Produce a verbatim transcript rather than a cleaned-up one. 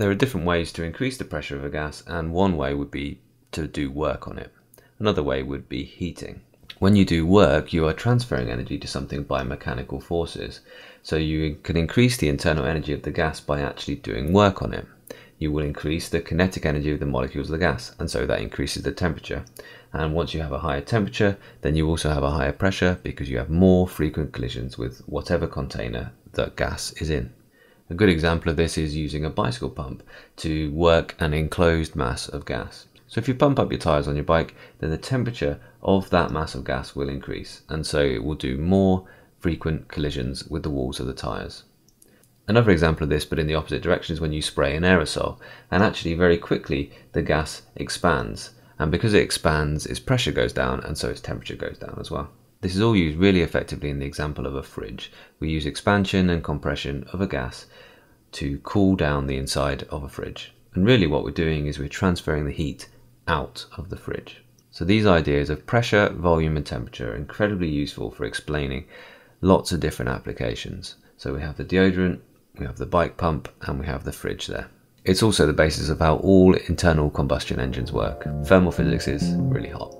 There are different ways to increase the pressure of a gas, and one way would be to do work on it. Another way would be heating. When you do work, you are transferring energy to something by mechanical forces. So you can increase the internal energy of the gas by actually doing work on it. You will increase the kinetic energy of the molecules of the gas, and so that increases the temperature. And once you have a higher temperature, then you also have a higher pressure because you have more frequent collisions with whatever container that gas is in. A good example of this is using a bicycle pump to work an enclosed mass of gas. So if you pump up your tyres on your bike, then the temperature of that mass of gas will increase, and so it will do more frequent collisions with the walls of the tyres. Another example of this, but in the opposite direction, is when you spray an aerosol, and actually very quickly the gas expands, and because it expands, its pressure goes down, and so its temperature goes down as well. This is all used really effectively in the example of a fridge. We use expansion and compression of a gas to cool down the inside of a fridge. And really what we're doing is we're transferring the heat out of the fridge. So these ideas of pressure, volume and temperature are incredibly useful for explaining lots of different applications. So we have the deodorant, we have the bike pump, and we have the fridge there. It's also the basis of how all internal combustion engines work. Thermal physics is really hot.